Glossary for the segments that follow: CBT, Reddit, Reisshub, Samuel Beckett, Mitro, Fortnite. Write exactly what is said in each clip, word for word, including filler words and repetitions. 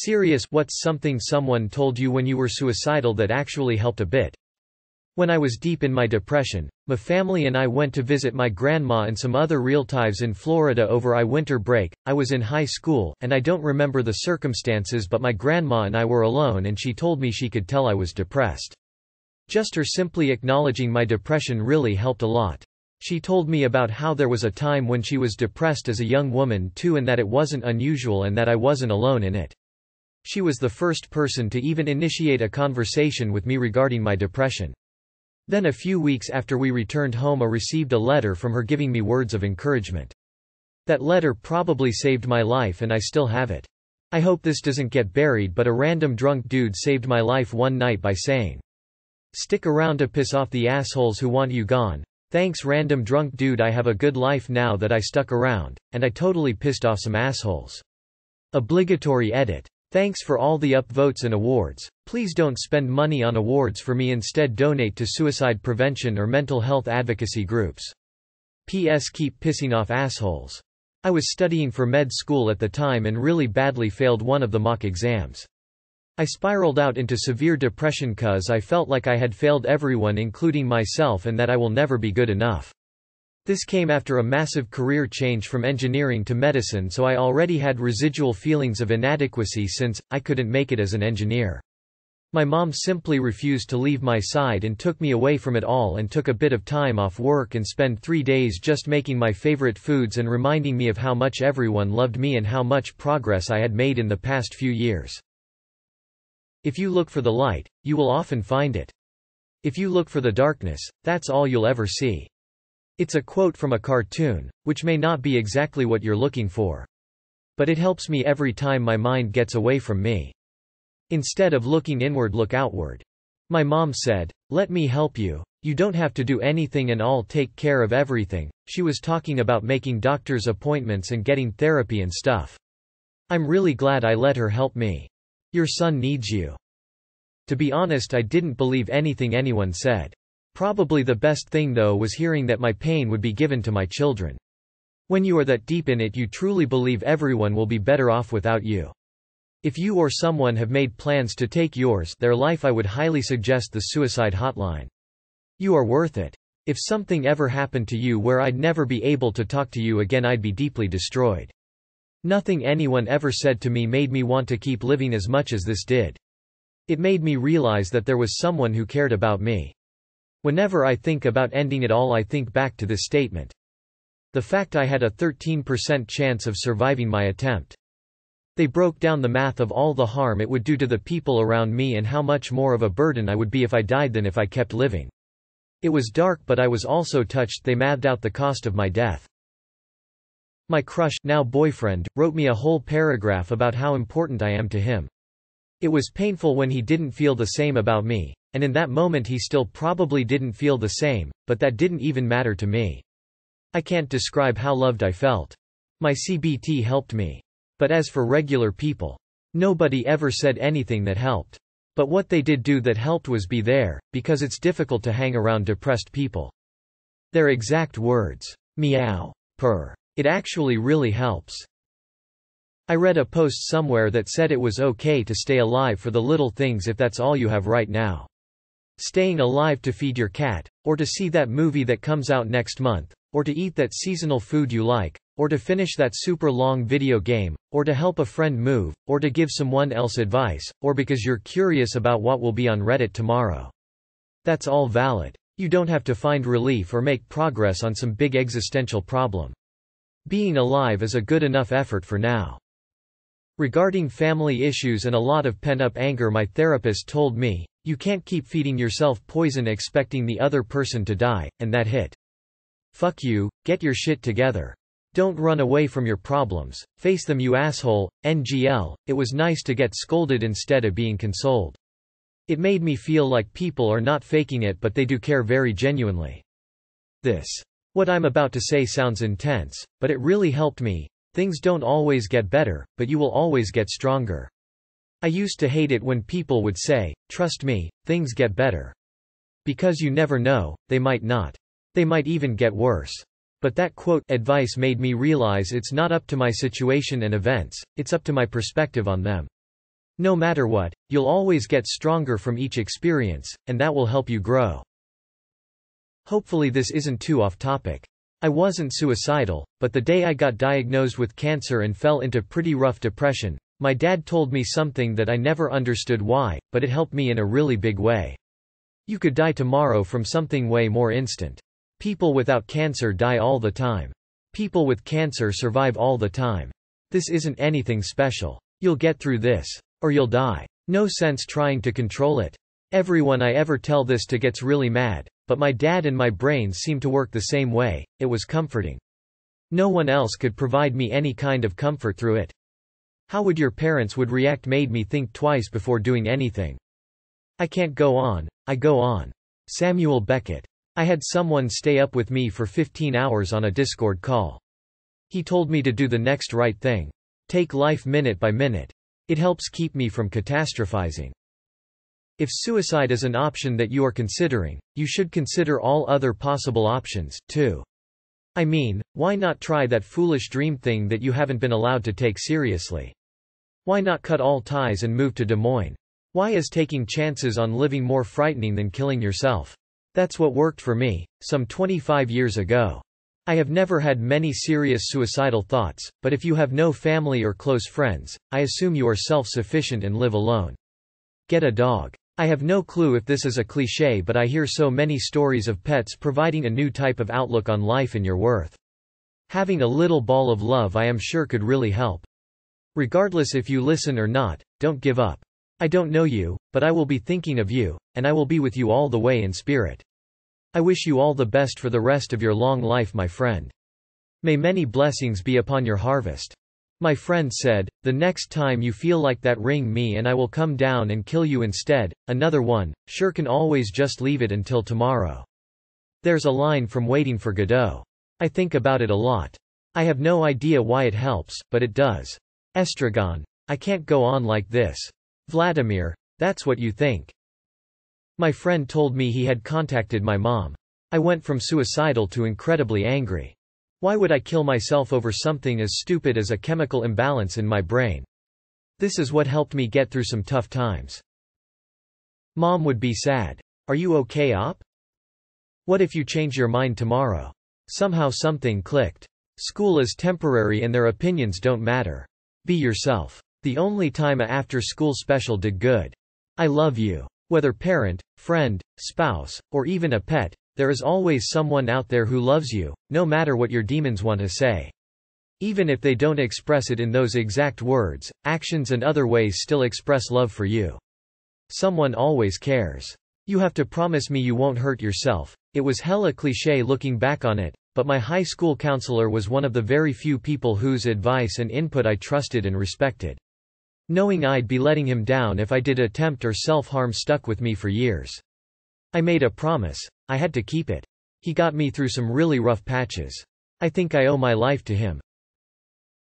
serious what's something someone told you when you were suicidal that actually helped a bit. When I was deep in my depression, my family and I went to visit my grandma and some other relatives in Florida over I winter break. I was in high school, and I don't remember the circumstances, but my grandma and I were alone and she told me she could tell I was depressed. Just her simply acknowledging my depression really helped a lot. She told me about how there was a time when she was depressed as a young woman too, and that it wasn't unusual and that I wasn't alone in it. She was the first person to even initiate a conversation with me regarding my depression. Then a few weeks after we returned home, I received a letter from her giving me words of encouragement. That letter probably saved my life and I still have it. I hope this doesn't get buried, but a random drunk dude saved my life one night by saying, "Stick around to piss off the assholes who want you gone. Thanks random drunk dude, I have a good life now that I stuck around, and I totally pissed off some assholes." Obligatory edit. Thanks for all the upvotes and awards. Please don't spend money on awards for me, instead donate to suicide prevention or mental health advocacy groups. P S Keep pissing off assholes. I was studying for med school at the time and really badly failed one of the mock exams. I spiraled out into severe depression cause I felt like I had failed everyone including myself and that I will never be good enough. This came after a massive career change from engineering to medicine, so I already had residual feelings of inadequacy since I couldn't make it as an engineer. My mom simply refused to leave my side and took me away from it all, and took a bit of time off work and spent three days just making my favorite foods and reminding me of how much everyone loved me and how much progress I had made in the past few years. If you look for the light, you will often find it. If you look for the darkness, that's all you'll ever see. It's a quote from a cartoon, which may not be exactly what you're looking for. But it helps me every time my mind gets away from me. Instead of looking inward, look outward. My mom said, "Let me help you. You don't have to do anything and I'll take care of everything." She was talking about making doctor's appointments and getting therapy and stuff. I'm really glad I let her help me. "Your son needs you." To be honest, I didn't believe anything anyone said. Probably the best thing though was hearing that my pain would be given to my children. When you are that deep in it, you truly believe everyone will be better off without you. If you or someone have made plans to take yours, their life, I would highly suggest the suicide hotline. You are worth it. If something ever happened to you where I'd never be able to talk to you again, I'd be deeply destroyed. Nothing anyone ever said to me made me want to keep living as much as this did. It made me realize that there was someone who cared about me. Whenever I think about ending it all, I think back to this statement. The fact I had a thirteen percent chance of surviving my attempt. They broke down the math of all the harm it would do to the people around me and how much more of a burden I would be if I died than if I kept living. It was dark, but I was also touched. They mathed out the cost of my death. My crush, now boyfriend, wrote me a whole paragraph about how important I am to him. It was painful when he didn't feel the same about me, and in that moment he still probably didn't feel the same, but that didn't even matter to me. I can't describe how loved I felt. My C B T helped me. But as for regular people, nobody ever said anything that helped. But what they did do that helped was be there, because it's difficult to hang around depressed people. Their exact words, meow, purr. It actually really helps. I read a post somewhere that said it was okay to stay alive for the little things if that's all you have right now. Staying alive to feed your cat, or to see that movie that comes out next month, or to eat that seasonal food you like, or to finish that super long video game, or to help a friend move, or to give someone else advice, or because you're curious about what will be on Reddit tomorrow. That's all valid. You don't have to find relief or make progress on some big existential problem. Being alive is a good enough effort for now. Regarding family issues and a lot of pent-up anger, my therapist told me, "You can't keep feeding yourself poison expecting the other person to die," and that hit. Fuck you, get your shit together. Don't run away from your problems, face them you asshole, N G L, it was nice to get scolded instead of being consoled. It made me feel like people are not faking it, but they do care very genuinely. This. What I'm about to say sounds intense, but it really helped me. Things don't always get better, but you will always get stronger. I used to hate it when people would say, "Trust me, things get better." Because you never know, they might not. They might even get worse. But that quote, advice made me realize it's not up to my situation and events, it's up to my perspective on them. No matter what, you'll always get stronger from each experience, and that will help you grow. Hopefully this isn't too off-topic. I wasn't suicidal, but the day I got diagnosed with cancer and fell into pretty rough depression, my dad told me something that I never understood why, but it helped me in a really big way. You could die tomorrow from something way more instant. People without cancer die all the time. People with cancer survive all the time. This isn't anything special. You'll get through this, or you'll die. No sense trying to control it. Everyone I ever tell this to gets really mad, but my dad and my brain seem to work the same way. It was comforting. No one else could provide me any kind of comfort through it. How would your parents would react made me think twice before doing anything. I can't go on, I go on. Samuel Beckett. I had someone stay up with me for fifteen hours on a Discord call. He told me to do the next right thing. Take life minute by minute. It helps keep me from catastrophizing. If suicide is an option that you are considering, you should consider all other possible options, too. I mean, why not try that foolish dream thing that you haven't been allowed to take seriously? Why not cut all ties and move to Des Moines? Why is taking chances on living more frightening than killing yourself? That's what worked for me, some twenty-five years ago. I have never had many serious suicidal thoughts, but if you have no family or close friends, I assume you are self-sufficient and live alone. Get a dog. I have no clue if this is a cliché, but I hear so many stories of pets providing a new type of outlook on life and your worth. Having a little ball of love I am sure could really help. Regardless if you listen or not, don't give up. I don't know you, but I will be thinking of you, and I will be with you all the way in spirit. I wish you all the best for the rest of your long life, my friend. May many blessings be upon your harvest. My friend said, the next time you feel like that, ring me and I will come down and kill you instead. Another one, sure can always just leave it until tomorrow. There's a line from Waiting for Godot. I think about it a lot. I have no idea why it helps, but it does. Estragon. I can't go on like this. Vladimir, that's what you think. My friend told me he had contacted my mom. I went from suicidal to incredibly angry. Why would I kill myself over something as stupid as a chemical imbalance in my brain? This is what helped me get through some tough times. Mom would be sad. Are you okay, op? What if you change your mind tomorrow? Somehow something clicked. School is temporary and their opinions don't matter. Be yourself. The only time a after-school special did good. I love you. Whether parent, friend, spouse, or even a pet, there is always someone out there who loves you, no matter what your demons want to say. Even if they don't express it in those exact words, actions and other ways still express love for you. Someone always cares. You have to promise me you won't hurt yourself. It was hella cliché looking back on it, but my high school counselor was one of the very few people whose advice and input I trusted and respected. Knowing I'd be letting him down if I did attempt or self-harm stuck with me for years. I made a promise. I had to keep it. He got me through some really rough patches. I think I owe my life to him.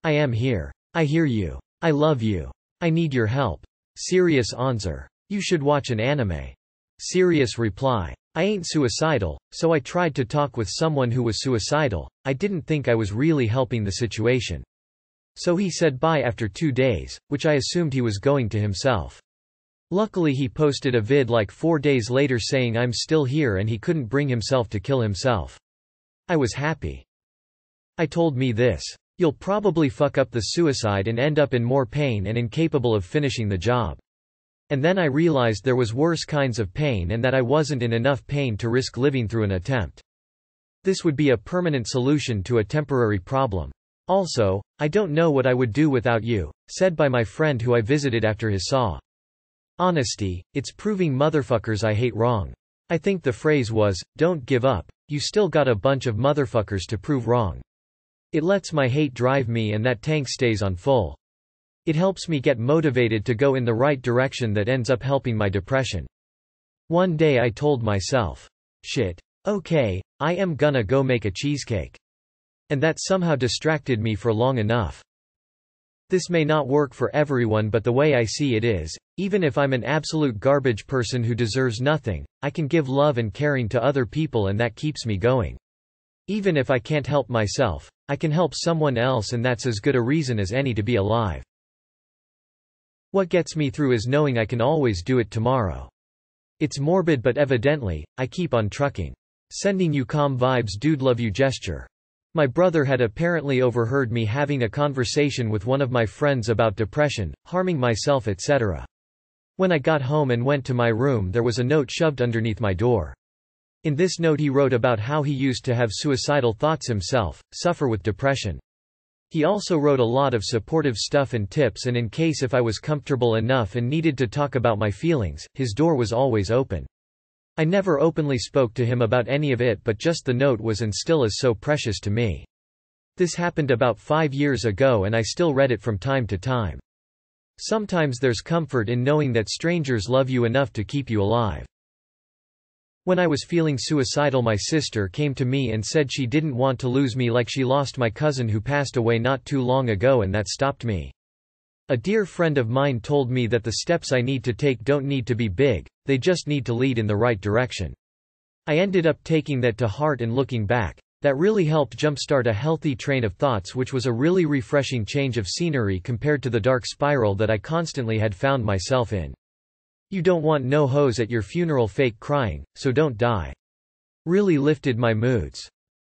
I am here. I hear you. I love you. I need your help. Serious answer. You should watch an anime. Serious reply. I ain't suicidal, so I tried to talk with someone who was suicidal. I didn't think I was really helping the situation. So he said bye after two days, which I assumed he was going to himself. Luckily he posted a vid like four days later saying I'm still here and he couldn't bring himself to kill himself. I was happy. I told me this. You'll probably fuck up the suicide and end up in more pain and incapable of finishing the job. And then I realized there was worse kinds of pain and that I wasn't in enough pain to risk living through an attempt. This would be a permanent solution to a temporary problem. Also, I don't know what I would do without you, said by my friend who I visited after his saw. Honesty, it's proving motherfuckers I hate wrong. I think the phrase was, don't give up, you still got a bunch of motherfuckers to prove wrong. It lets my hate drive me and that tank stays on full. It helps me get motivated to go in the right direction that ends up helping my depression. One day I told myself, shit, okay, I am gonna go make a cheesecake. And that somehow distracted me for long enough. This may not work for everyone, but the way I see it is, even if I'm an absolute garbage person who deserves nothing, I can give love and caring to other people and that keeps me going. Even if I can't help myself, I can help someone else and that's as good a reason as any to be alive. What gets me through is knowing I can always do it tomorrow. It's morbid, but evidently, I keep on trucking. Sending you calm vibes, dude, love you gesture. My brother had apparently overheard me having a conversation with one of my friends about depression, harming myself, et cetera. When I got home and went to my room, there was a note shoved underneath my door. In this note he wrote about how he used to have suicidal thoughts himself, suffer with depression. He also wrote a lot of supportive stuff and tips, and in case if I was comfortable enough and needed to talk about my feelings, his door was always open. I never openly spoke to him about any of it, but just the note was and still is so precious to me. This happened about five years ago and I still read it from time to time. Sometimes there's comfort in knowing that strangers love you enough to keep you alive. When I was feeling suicidal, my sister came to me and said she didn't want to lose me like she lost my cousin who passed away not too long ago, and that stopped me. A dear friend of mine told me that the steps I need to take don't need to be big, they just need to lead in the right direction. I ended up taking that to heart, and looking back, that really helped jumpstart a healthy train of thoughts, which was a really refreshing change of scenery compared to the dark spiral that I constantly had found myself in. You don't want no hoes at your funeral fake crying, so don't die. Really lifted my moods.